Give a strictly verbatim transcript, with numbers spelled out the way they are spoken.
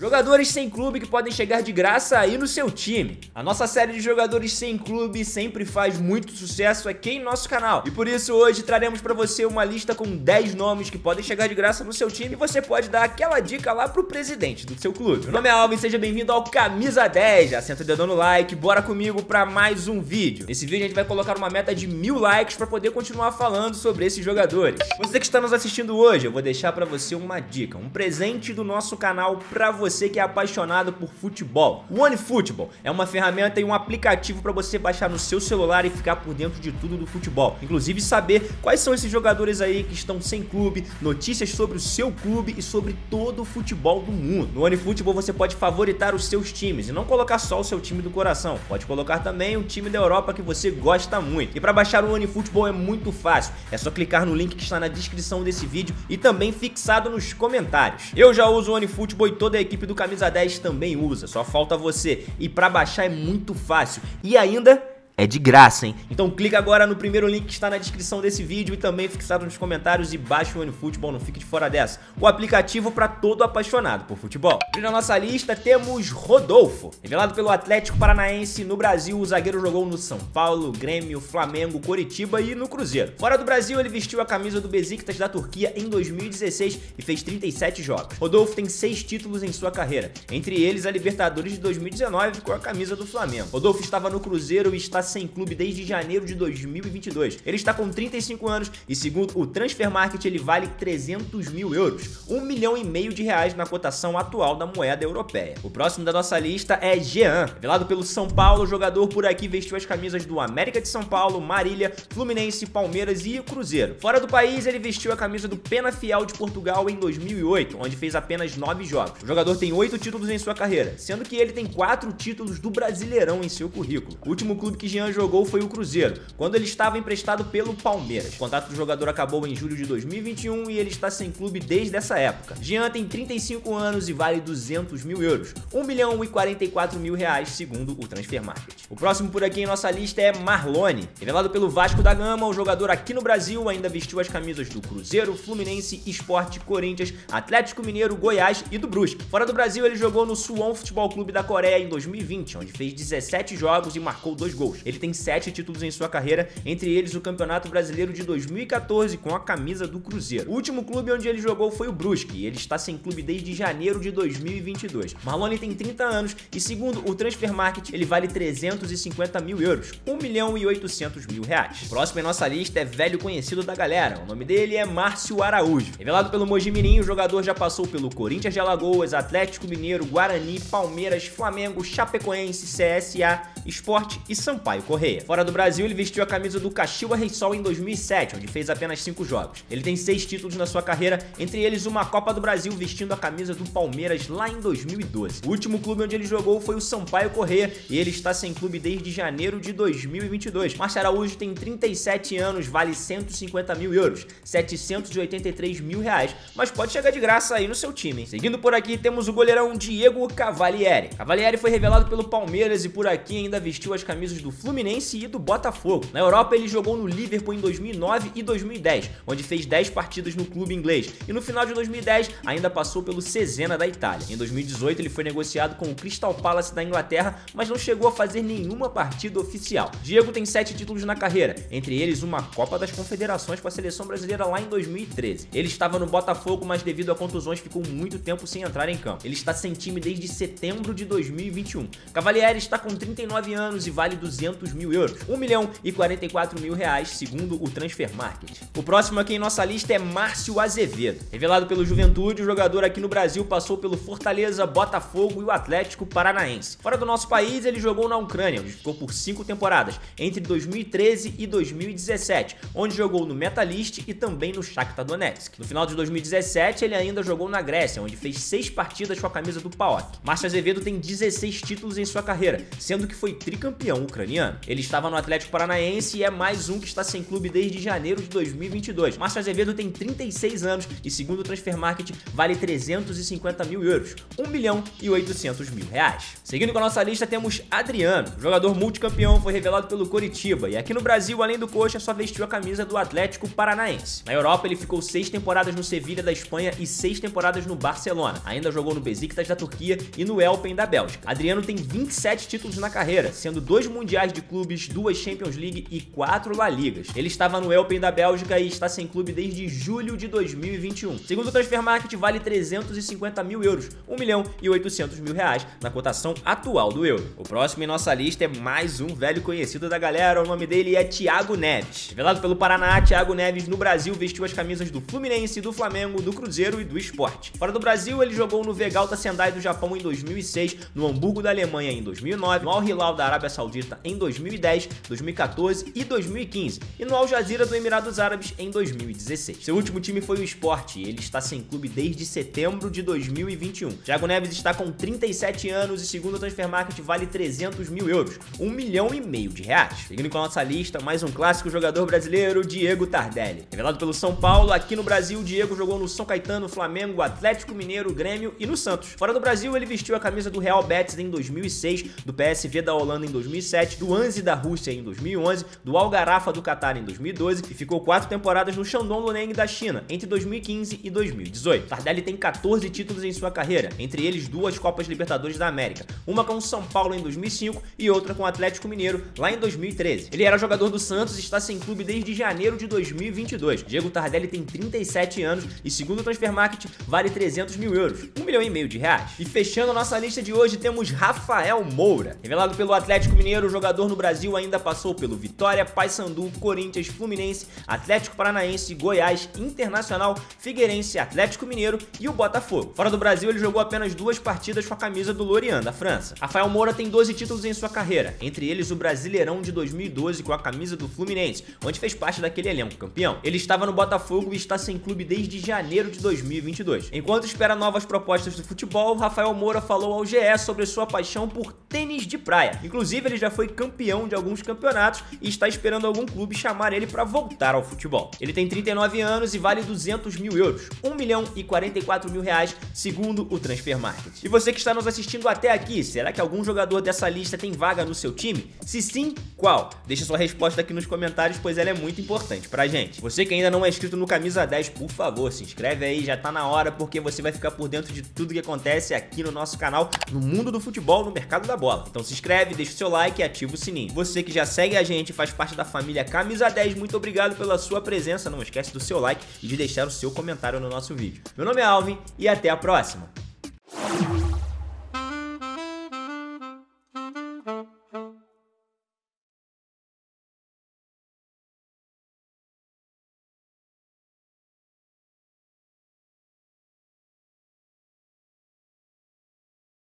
Jogadores sem clube que podem chegar de graça aí no seu time. A nossa série de jogadores sem clube sempre faz muito sucesso aqui em nosso canal. E por isso hoje traremos pra você uma lista com dez nomes que podem chegar de graça no seu time. E você pode dar aquela dica lá pro presidente do seu clube. Meu nome é Alvin, seja bem-vindo ao Camisa dez. Já senta o dedão no like, bora comigo pra mais um vídeo. Nesse vídeo a gente vai colocar uma meta de mil likes pra poder continuar falando sobre esses jogadores. Você que está nos assistindo hoje, eu vou deixar pra você uma dica, um presente do nosso canal pra você. Você que é apaixonado por futebol. O OneFootball é uma ferramenta e um aplicativo para você baixar no seu celular e ficar por dentro de tudo do futebol. Inclusive saber quais são esses jogadores aí que estão sem clube, notícias sobre o seu clube e sobre todo o futebol do mundo. No OneFootball você pode favoritar os seus times e não colocar só o seu time do coração. Pode colocar também o time da Europa que você gosta muito. E para baixar o OneFootball é muito fácil. É só clicar no link que está na descrição desse vídeo e também fixado nos comentários. Eu já uso o OneFootball e toda a equipe do Camisa dez também usa, só falta você. E pra baixar é muito fácil e ainda é de graça, hein? Então clica agora no primeiro link que está na descrição desse vídeo e também fixado nos comentários e baixa o OneFootball, não fique de fora dessa. O aplicativo para todo apaixonado por futebol. E na nossa lista temos Rodolfo. Revelado pelo Atlético Paranaense no Brasil, o zagueiro jogou no São Paulo, Grêmio, Flamengo, Coritiba e no Cruzeiro. Fora do Brasil, ele vestiu a camisa do Besiktas da Turquia em dois mil e dezesseis e fez trinta e sete jogos. Rodolfo tem seis títulos em sua carreira, entre eles a Libertadores de dois mil e dezenove com a camisa do Flamengo. Rodolfo estava no Cruzeiro e está sem clube desde janeiro de dois mil e vinte e dois. Ele está com trinta e cinco anos e, segundo o Transfer Market, ele vale trezentos mil euros, um milhão e meio de reais na cotação atual da moeda europeia. O próximo da nossa lista é Jean. Revelado pelo São Paulo, o jogador por aqui vestiu as camisas do América de São Paulo, Marília, Fluminense, Palmeiras e Cruzeiro. Fora do país, ele vestiu a camisa do Penafiel de Portugal em dois mil e oito, onde fez apenas nove jogos. O jogador tem oito títulos em sua carreira, sendo que ele tem quatro títulos do Brasileirão em seu currículo. O último clube que Jean jogou foi o Cruzeiro, quando ele estava emprestado pelo Palmeiras. O contrato do jogador acabou em julho de dois mil e vinte e um e ele está sem clube desde essa época. Jean tem trinta e cinco anos e vale duzentos mil euros, um milhão e quarenta e quatro mil reais, segundo o Transfer Market. O próximo por aqui em nossa lista é Marlone. Revelado pelo Vasco da Gama, o jogador aqui no Brasil ainda vestiu as camisas do Cruzeiro, Fluminense, Sport, Corinthians, Atlético Mineiro, Goiás e do Brusque. Fora do Brasil, ele jogou no Suwon Futebol Clube da Coreia em dois mil e vinte, onde fez dezessete jogos e marcou dois gols. Ele tem sete títulos em sua carreira, entre eles o Campeonato Brasileiro de dois mil e quatorze com a camisa do Cruzeiro. O último clube onde ele jogou foi o Brusque e ele está sem clube desde janeiro de dois mil e vinte e dois. Marlone tem trinta anos e, segundo o Transfer Market, ele vale trezentos e cinquenta mil euros, um milhão e oitocentos mil reais. O próximo em nossa lista é velho conhecido da galera. O nome dele é Marcio Araújo. Revelado pelo Mojimirim, o jogador já passou pelo Corinthians de Alagoas, Atlético Mineiro, Guarani, Palmeiras, Flamengo, Chapecoense, C S A, Sport e São Paulo. Correia. Fora do Brasil, ele vestiu a camisa do Kashima Reysol em dois mil e sete, onde fez apenas cinco jogos. Ele tem seis títulos na sua carreira, entre eles uma Copa do Brasil vestindo a camisa do Palmeiras lá em dois mil e doze. O último clube onde ele jogou foi o Sampaio Correia e ele está sem clube desde janeiro de dois mil e vinte e dois. Márcio Araújo tem trinta e sete anos, vale cento e cinquenta mil euros, setecentos e oitenta e três mil reais, mas pode chegar de graça aí no seu time. Seguindo por aqui, temos o goleirão Diego Cavalieri. Cavalieri foi revelado pelo Palmeiras e por aqui ainda vestiu as camisas do Fluminense e do Botafogo. Na Europa, ele jogou no Liverpool em dois mil e nove e dois mil e dez, onde fez dez partidas no clube inglês. E no final de dois mil e dez, ainda passou pelo Cesena da Itália. Em dois mil e dezoito, ele foi negociado com o Crystal Palace da Inglaterra, mas não chegou a fazer nenhuma partida oficial. Diego tem sete títulos na carreira, entre eles uma Copa das Confederações com a seleção brasileira lá em dois mil e treze. Ele estava no Botafogo, mas devido a contusões ficou muito tempo sem entrar em campo. Ele está sem time desde setembro de dois mil e vinte e um. Cavalieri está com trinta e nove anos e vale duzentos duzentos mil euros, um milhão e quarenta e quatro mil reais, segundo o Transfer Market. O próximo aqui em nossa lista é Márcio Azevedo. Revelado pelo Juventude, o jogador aqui no Brasil passou pelo Fortaleza, Botafogo e o Atlético Paranaense. Fora do nosso país, ele jogou na Ucrânia, onde ficou por cinco temporadas, entre dois mil e treze e dois mil e dezessete, onde jogou no Metalist e também no Shakhtar Donetsk. No final de dois mil e dezessete, ele ainda jogou na Grécia, onde fez seis partidas com a camisa do P A O K. Márcio Azevedo tem dezesseis títulos em sua carreira, sendo que foi tricampeão ucraniano. amanhã. Ele estava no Atlético Paranaense e é mais um que está sem clube desde janeiro de dois mil e vinte e dois. Márcio Azevedo tem trinta e seis anos e, segundo o Transfer Market, vale trezentos e cinquenta mil euros, um milhão e oitocentos mil reais. Seguindo com a nossa lista, temos Adriano. O jogador multicampeão foi revelado pelo Coritiba e aqui no Brasil, além do Coxa, só vestiu a camisa do Atlético Paranaense. Na Europa, ele ficou seis temporadas no Sevilha da Espanha e seis temporadas no Barcelona. Ainda jogou no Besiktas da Turquia e no Elpen da Bélgica. Adriano tem vinte e sete títulos na carreira, sendo dois mundiais de clubes, duas Champions League e quatro La Ligas. Ele estava no Elpen da Bélgica e está sem clube desde julho de dois mil e vinte e um. Segundo o Transfer Market, vale trezentos e cinquenta mil euros, um milhão e oitocentos mil reais, na cotação atual do euro. O próximo em nossa lista é mais um velho conhecido da galera. O nome dele é Thiago Neves. Revelado pelo Paraná, Thiago Neves no Brasil vestiu as camisas do Fluminense, do Flamengo, do Cruzeiro e do Sport. Fora do Brasil, ele jogou no Vegalta Sendai do Japão em dois mil e seis, no Hamburgo da Alemanha em dois mil e nove, no Al Hilal da Arábia Saudita em dois mil e dez, dois mil e quatorze e dois mil e quinze, e no Al Jazira do Emirados Árabes em dois mil e dezesseis. Seu último time foi o Sport e ele está sem clube desde setembro de dois mil e vinte e um. Thiago Neves está com trinta e sete anos e, segundo o Transfer Market, vale trezentos mil euros, um milhão e meio de reais. Seguindo com a nossa lista, mais um clássico jogador brasileiro, Diego Tardelli. Revelado pelo São Paulo, aqui no Brasil, Diego jogou no São Caetano, Flamengo, Atlético Mineiro, Grêmio e no Santos. Fora do Brasil, ele vestiu a camisa do Real Betis em dois mil e seis, do P S V da Holanda em dois mil e sete, do Anzi da Rússia em dois mil e onze, do Al Garrafa do Catar em dois mil e doze e ficou quatro temporadas no Shandong Luneng da China, entre dois mil e quinze e dois mil e dezoito. Tardelli tem quatorze títulos em sua carreira, entre eles duas Copas Libertadores da América, uma com o São Paulo em dois mil e cinco e outra com o Atlético Mineiro, lá em dois mil e treze. Ele era jogador do Santos e está sem clube desde janeiro de dois mil e vinte e dois. Diego Tardelli tem trinta e sete anos e, segundo o Transfer Market, vale trezentos mil euros, um milhão e meio de reais. E fechando a nossa lista de hoje, temos Rafael Moura. Revelado pelo Atlético Mineiro, o jogador no Brasil ainda passou pelo Vitória, Paysandu, Corinthians, Fluminense, Atlético Paranaense, Goiás, Internacional, Figueirense, Atlético Mineiro e o Botafogo. Fora do Brasil, ele jogou apenas duas partidas com a camisa do Lorient, da França. Rafael Moura tem doze títulos em sua carreira, entre eles o Brasileirão de dois mil e doze com a camisa do Fluminense, onde fez parte daquele elenco campeão. Ele estava no Botafogo e está sem clube desde janeiro de dois mil e vinte e dois. Enquanto espera novas propostas do futebol, Rafael Moura falou ao G E sobre sua paixão por tênis de praia. Inclusive, ele já foi campeão de alguns campeonatos e está esperando algum clube chamar ele para voltar ao futebol. Ele tem trinta e nove anos e vale duzentos mil euros, um milhão e quarenta e quatro mil reais, segundo o Transfer Market. E você que está nos assistindo até aqui, será que algum jogador dessa lista tem vaga no seu time? Se sim, qual? Deixa sua resposta aqui nos comentários, pois ela é muito importante pra gente. Você que ainda não é inscrito no Camisa dez, por favor, se inscreve aí, já tá na hora, porque você vai ficar por dentro de tudo que acontece aqui no nosso canal, no mundo do futebol, no mercado da bola. Então se inscreve, deixa o seu like e ativa o sininho. Você que já segue a gente e faz parte da família Camisa dez, muito obrigado pela sua presença. Não esquece do seu like e de deixar o seu comentário no nosso vídeo. Meu nome é Alvin e até a próxima!